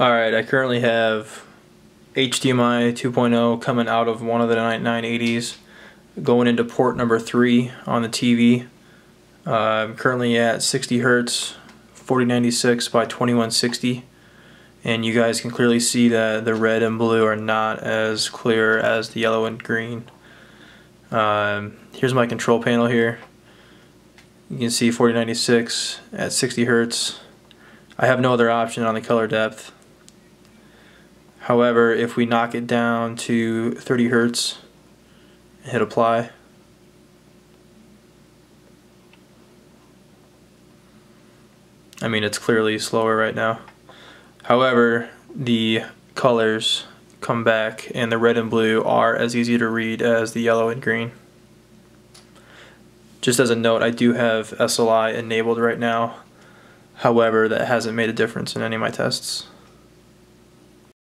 Alright, I currently have HDMI 2.0 coming out of one of the 980s going into port number 3 on the TV. I'm currently at 60 Hz, 4096 by 2160, and you guys can clearly see that the red and blue are not as clear as the yellow and green. Here's my control panel here. You can see 4096 at 60 Hz. I have no other option on the color depth. However, if we knock it down to 30 Hz and hit apply, I mean, it's clearly slower right now. However, the colors come back and the red and blue are as easy to read as the yellow and green. Just as a note, I do have SLI enabled right now. However, that hasn't made a difference in any of my tests.